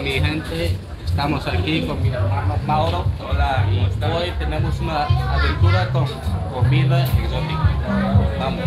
Bueno, mi gente, estamos aquí con mi hermano Mauro. Hola, ¿cómo están? Hoy tenemos una aventura con comida exótica. Vamos.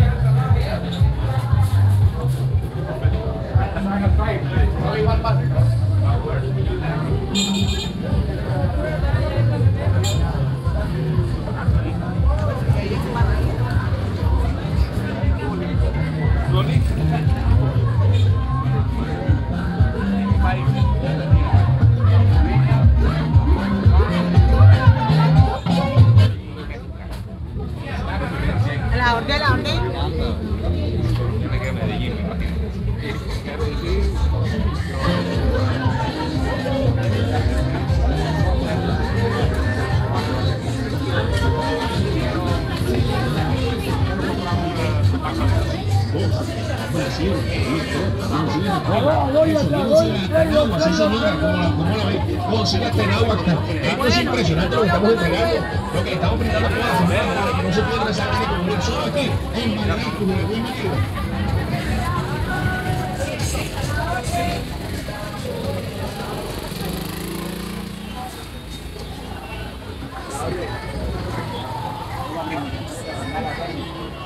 Con celeste en agua, esto es impresionante lo que estamos entregando, lo que estamos brindando a la familia, que no se puede rezar ni con un solo aquí, en Madrid, como el buen Madrid.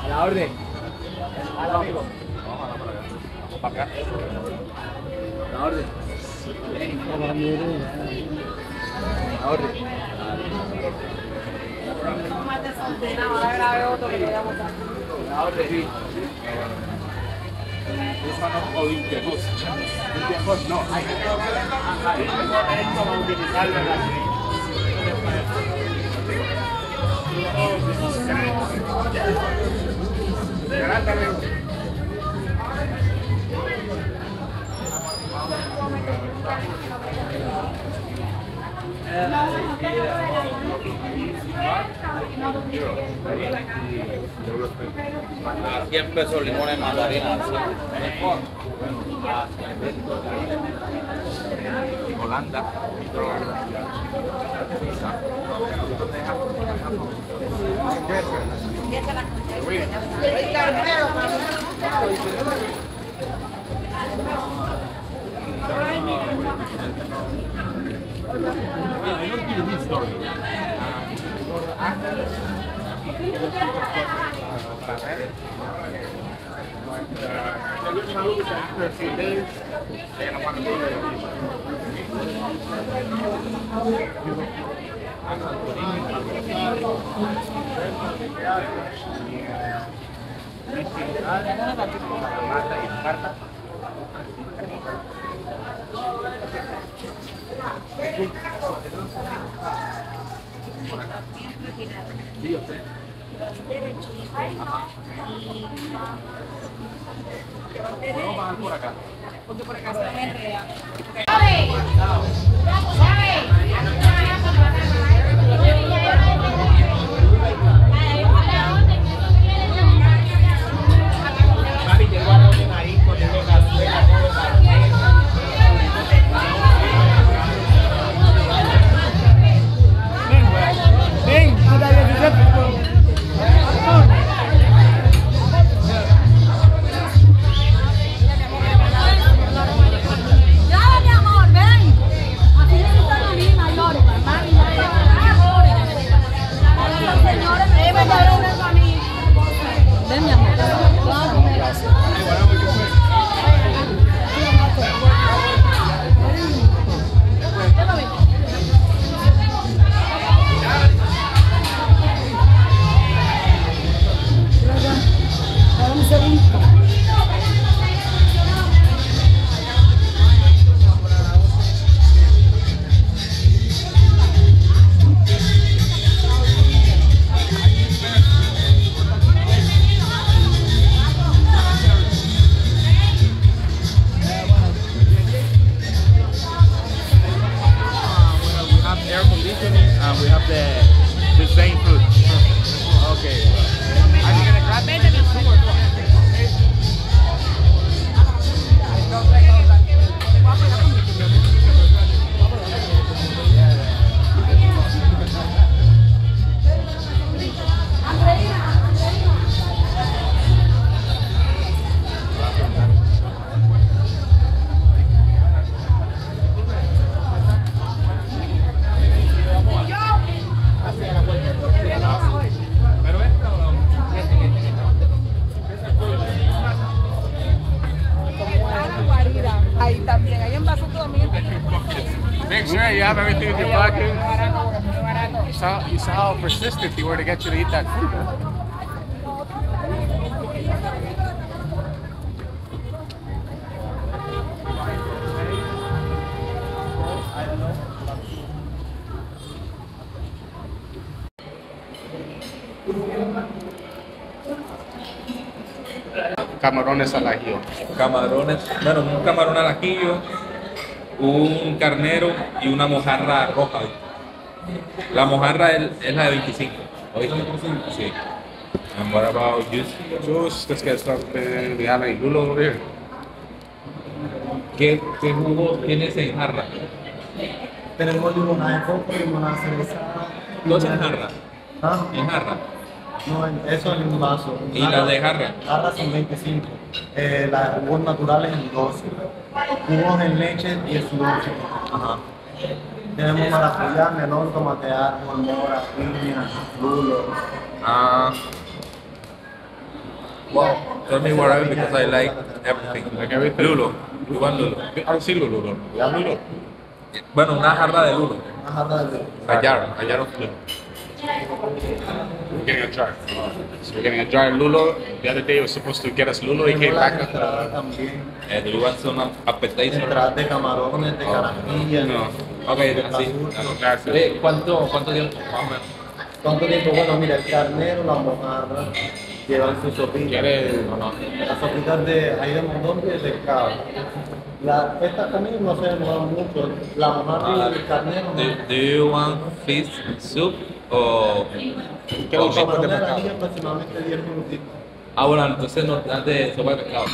A la orden. A la orden. Vamos para acá. A la orden. Ahora, a 100 pesos limones mandarina. Holanda. Dale, mi amor, ven. Así necesitan a mí, mayores. Make sure you have everything in your pocket. You saw how persistent you were to get you to eat that food. Camarones al ajillo. Camarones, bueno, un camarón al ajillo, un carnero y una mojarra roja. La mojarra es la de 25. ¿Oíste? Sí. And what about juice? Juice, let's get something. We have a Lulo over here. ¿Qué jugo tienes en jarra? Tenemos limonada de coco, limonada de cereza. ¿Dos en jarra? ¿Ah? ¿En jarra? No, eso es en un vaso. ¿Y las de jarra? Jarra son 25. Las jugos naturales en 12. Jugos en leche y en su leche. Ajá. Tenemos maracuyá, melón, tomate árbol, mora, piña, lulo. Ah. Wow. Tell me what I want because I like everything. Like everything. Lulo. You want lulo? I see lulo. You have lulo? Bueno, una jarra de lulo. Una jarra de lulo. A jar of lulo. We're getting a jar. So we're getting a jar of Lulo. The other day he was supposed to get us Lulo. He came back with and you want some appetizer? Entradas de camarones, de carajillas. No. Ok, así. Gracias. ¿Cuánto tiempo? ¿Cuánto tiempo? Bueno, mira, el carnero, la mojarra, llevan su sopita. ¿Quieres? Las sopitas de ahí de mondongo y de pescado. Estas también no se demoran mucho. La mojarra y el carnero. Do you want fish soup? O camarón de la niña aproximadamente 10 minutitos. Ah, bueno, entonces nos das de sopa de pescado.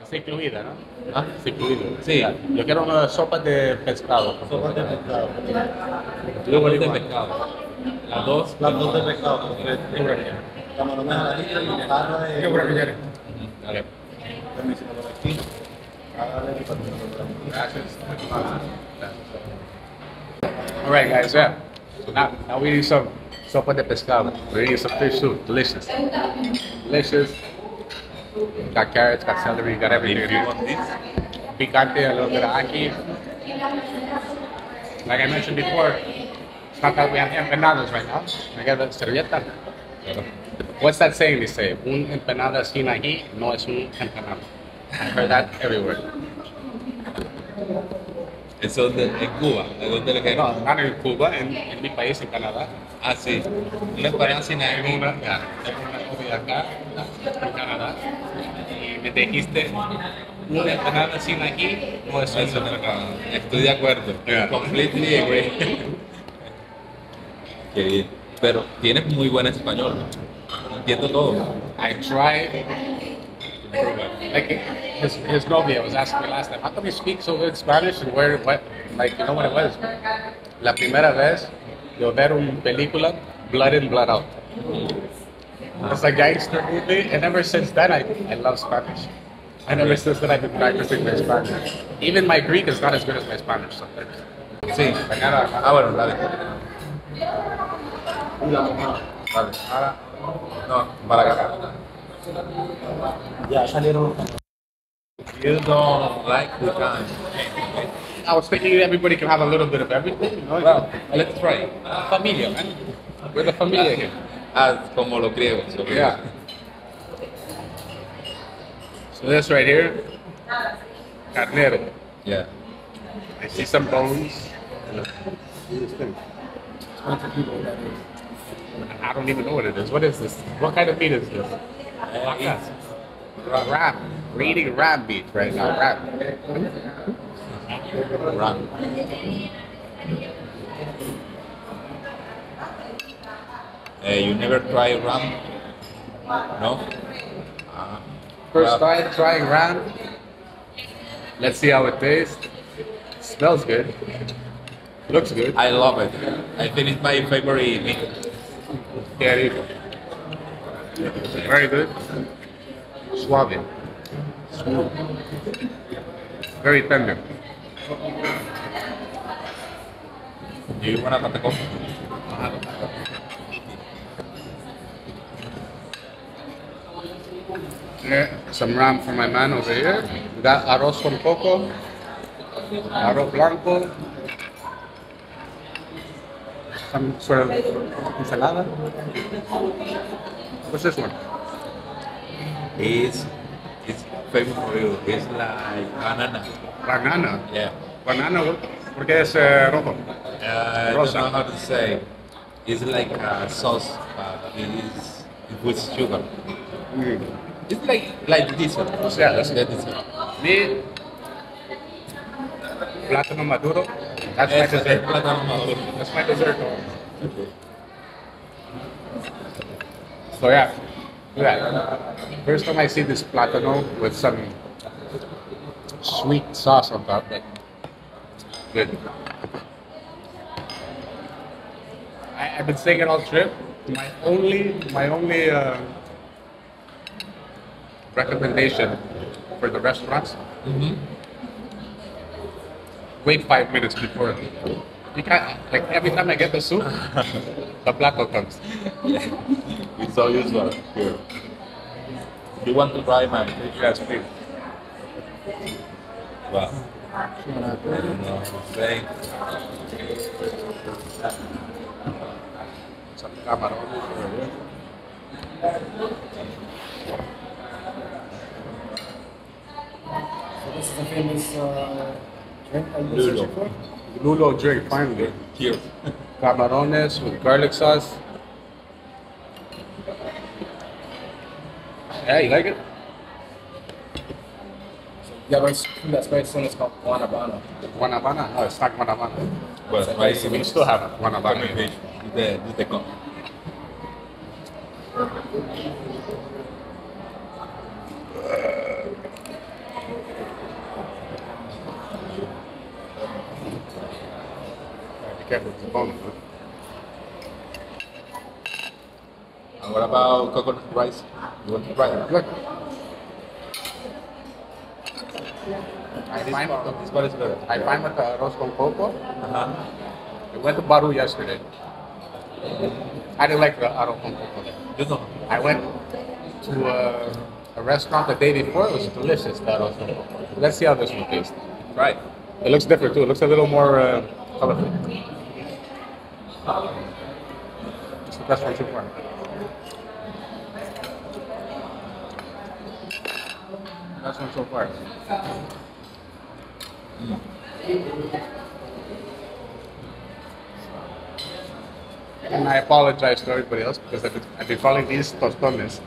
Así incluida, ¿no? Ah, sí, incluido. Sí. Yo quiero una sopa de pescado. Sopa de pescado. Luego de pescado. Las dos de pescado. Camarones a la niña y mojarra de... ¿Qué hora que quieres? Dale. Permiso por aquí. Gracias. All right, guys, yeah. So now we need some sopa de pescado. We need some fish soup. Delicious. Delicious. Got carrots, got celery, got everything. If you want this, picante, a little bit of ackee. Like I mentioned before, it's not that we have empanadas right now. I got a servilleta. What's that saying they say? Un empanada sin ají no es un empanada. I've heard that everywhere. Eso en Cuba, ¿de dónde le queda? No, en Cuba, en mi país, en Canadá. Ah, sí. Una empanada sin ají. Tengo una comida acá, en Canadá. Y me dijiste, una empanada sin ají, no es eso. Estoy de acuerdo. Yeah. Completely agree. Qué bien. Pero tienes muy buen español. Entiendo todo. I tried. Like his novia was asking me last time, how come you speak so good Spanish and where what? Like you know what it was? La primera vez yo ver un película Blood In, Blood Out. It's a gangster movie, and ever since then I love Spanish. And ever since then I've been practicing my Spanish. Even my Greek is not as good as my Spanish sometimes. Sí, ah bueno, dale. Vale. Ahora, no, para acá. Yeah, salieron. You don't like the time. I was thinking everybody can have a little bit of everything. Well, let's try. Familia, man. We're the familia here. As como los griegos. So yeah. So this right here, carnero. Yeah. I see some bones. I don't even know what it is. What is this? What kind of meat is this? Rab. We're eating rab meat right now. Rab. You never try ram? No? First time trying ram. Let's see how it tastes. It smells good. Looks good. I love it. I think it's my favorite meat. Yeah, it is. Very good. Suave. Smooth. Very tender. Do you want a patacón? Some ram for my man over here. We got arroz con coco, arroz blanco, también suena ensalada. What's this one? It's famous for you. It's like banana. Banana? Yeah. Banana, porque es rojo. Rosa. I don't know how to say. It's like a sauce, but it is with sugar. Mm. It's like this one. Yeah, that's it. Me, plátano maduro. That's my dessert. Plátano maduro. That's my dessert. Okay. So yeah, yeah. First time I see this plátano with some sweet sauce on top. Good. I've been saying it all trip. My only recommendation for the restaurants. Mm-hmm. Wait 5 minutes before. You can't, like every time I get the soup, the plato comes. Yeah. It's so usual here. You want to try mine? Yes, please. Wow. So this is a famous drink I'm searching for? Lulo drink, finally. Here. Camarones with garlic sauce. Yeah, you like it? Yeah, but it's food that's very similar. It's called guanabana. Guanabana? No, it's not guanabana. But like, we still have guanabana. Did they come? And what about coconut rice? You want to try it? Look. I find with the roast con coco. I went to Baru yesterday. I didn't like the arroz con coco. You know? I went to a restaurant the day before. It was delicious, the arroz con coco. Let's see how this one tastes. Right. It looks different too. It looks a little more colorful. It's the best one so far. Best one so far. Mm. And I apologize to everybody else because I've been calling these tostones.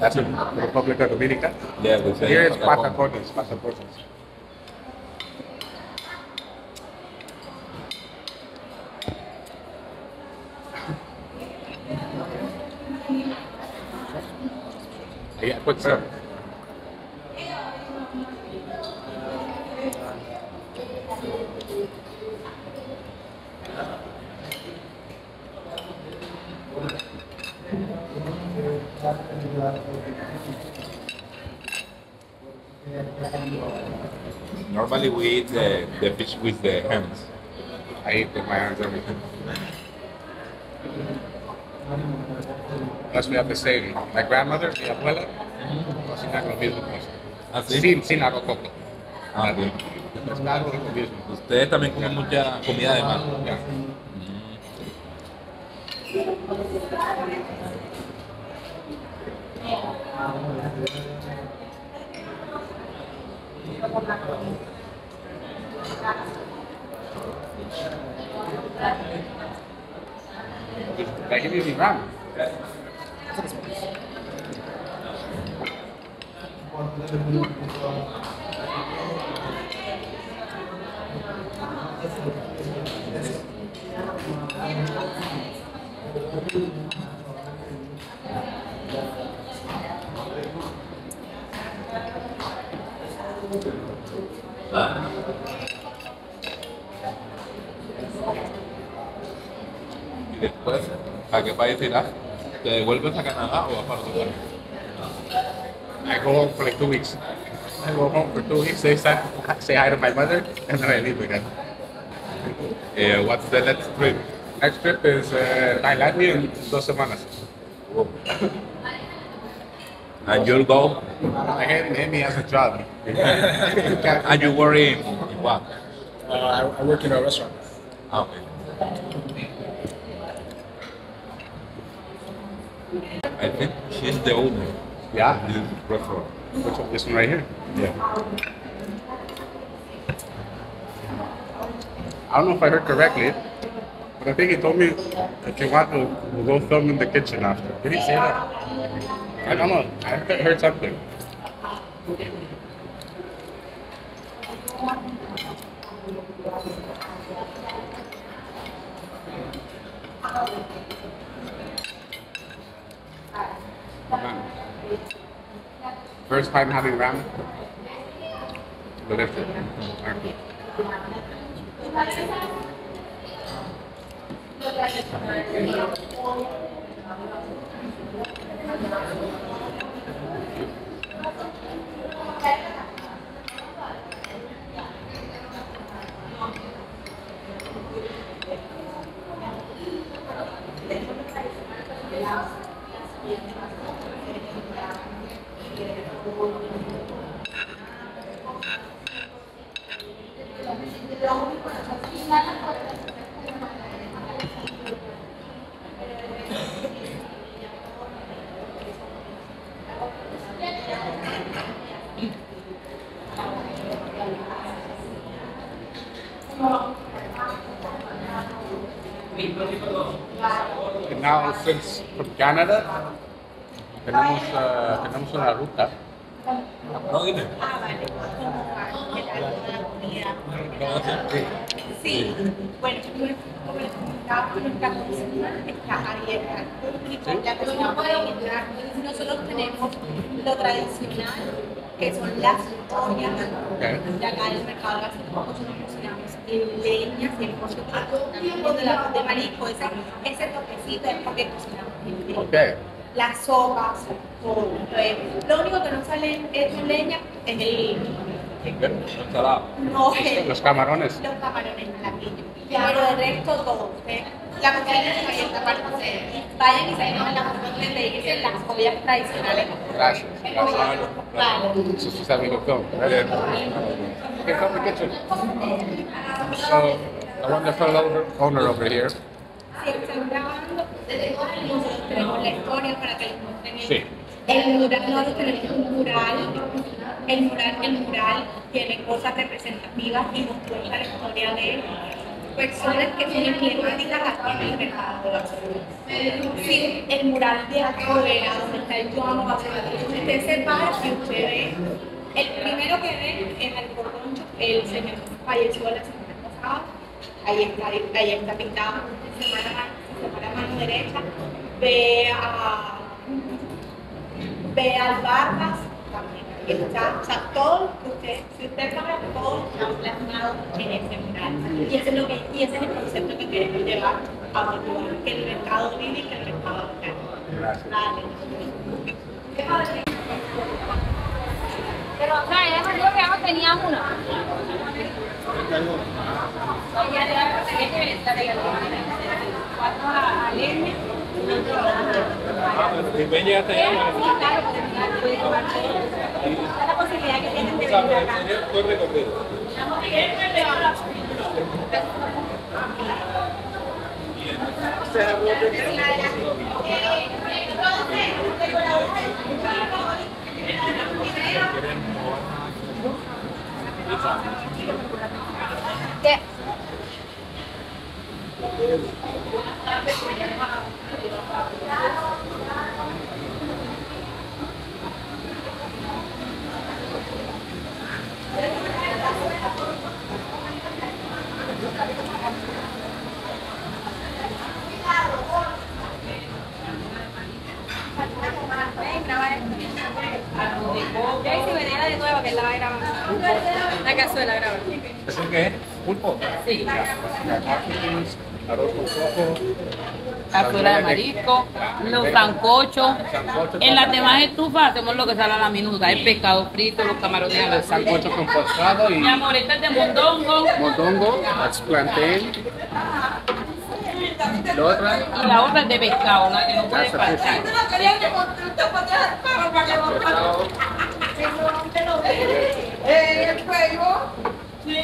That's in the Republic of Dominica. Yeah, here it's patacones. Patacones. Yeah, quick serve. Normally we eat the fish with the hands. I eat with my hands every time. Plus we have the same. My grandmother, mi abuela, cocina lo mismo. Sin arroz coco. Ah, bien. Es algo de lo mismo. Ustedes también comen mucha comida de mar. Yeah. Did I give you any ramen? Y después, ¿a qué país irás? ¿Te devuelves a Canadá o a Paraguay? I go home for like 2 weeks. I go home for 2 weeks, say hi to my mother, and then I leave again. What's the next trip? Next trip is Thailand in 2 semanas. And you'll go? Amy has a job. And you work in what? I work in a restaurant. Okay. I think she's the owner. Yeah. Of this restaurant. Which one? This one right here? Yeah. I don't know if I heard correctly, but I think he told me that you want to go film in the kitchen after. Did he say that? I don't know. I heard something. First time having ramen. Delicious. Thank you. And now, since from Canadá, tenemos una ruta. ¿No dime? Sí, bueno, como les comentaba, está abierta al público, ya que no podemos entrar. Nosotros tenemos lo tradicional, que son las ollas, de acá del mercado de las ollas, nosotros cocinamos en leña, en cosas de marisco, ese toquecito es porque cocinamos en leña. Las sopas, todo. Lo único que no sale en leña es el... No, los camarones. Los camarones a la piña. Pero el resto todo. La cocina es abierta para ustedes. Vayan y se coman las cosas que dicen las comidas tradicionales. Gracias. Vale. This is having a film. Right. Okay, come to the kitchen. So, a wonderful owner over here. Sí. El mural tiene cosas representativas y nos cuenta la historia de personas que son emblemáticas aquí en el mercado. Sí, el mural de Acolera, donde está el Joan Basilio, usted se para y usted ve. El primero que ve es el Corroncho, el señor falleció la semana pasada. Ahí está pintado, se para mano derecha, ve a Vargas, también está, o sea, todo lo que usted, si usted sabe, todo está plasmado en ese mural. Y ese es lo que, y ese es el concepto que queremos llevar a futuro, que el mercado vive y que el mercado vive. Gracias. Dale. Pero, o sea, en ese programa teníamos uno. Allá le da porque tiene que estar cuatro a leña. Venga hasta allá. La posibilidad que tienen de venir acá. ¿Es el qué? ¿Pulpo? Sí. Arroz con coco. Cazuela de marisco, los sancochos. En las demás estufas hacemos lo que sale a la minuta: el pescado frito, los camarones a la sal. Sancocho con pescado y. La moreta de mondongo. Mondongo, plantain. Y la otra es de pescado, la que no puede faltar. El fuego. Sí.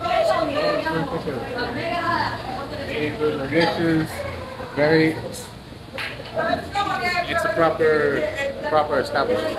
This is very, it's a proper establishment.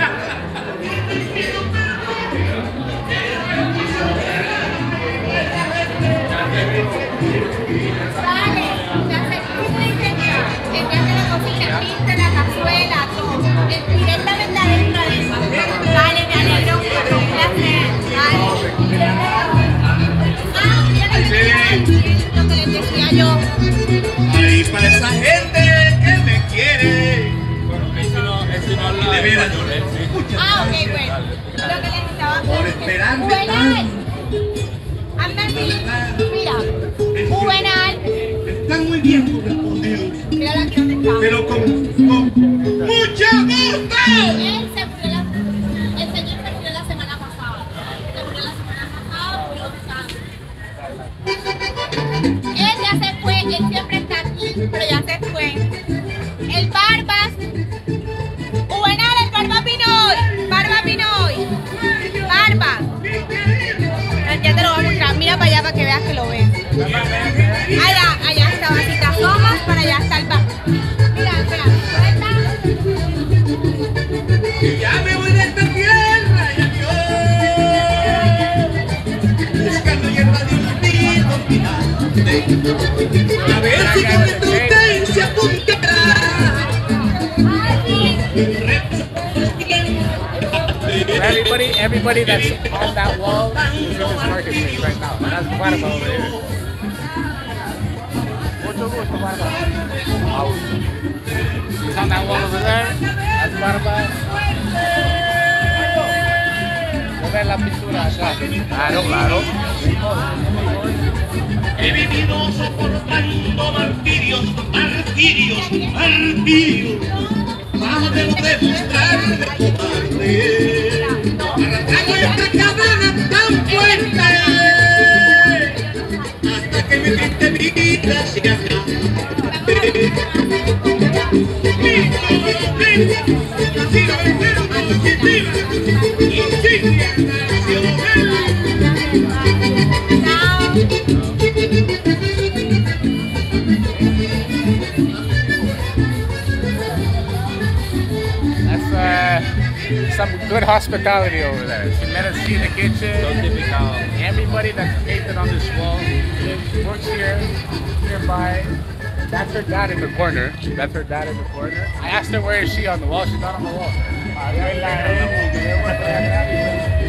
Everybody that's on that wall is in this marketplace right now. That's Guarda over there. Mucho gusto, Guarda. He's on that wall over there. That's Guarda. Mover la pintura allá. Claro, claro. He vivido soportando martirios, martirios, martirios. Más de lo demostrarme. Tengo esta cabana tan fuerte hasta que mi gente vida se acaba. Some good hospitality over there. She let us see the kitchen. Everybody that's painted on this wall works here, nearby. That's her dad in the corner. That's her dad in the corner. I asked her where is she on the wall. She's not on the wall.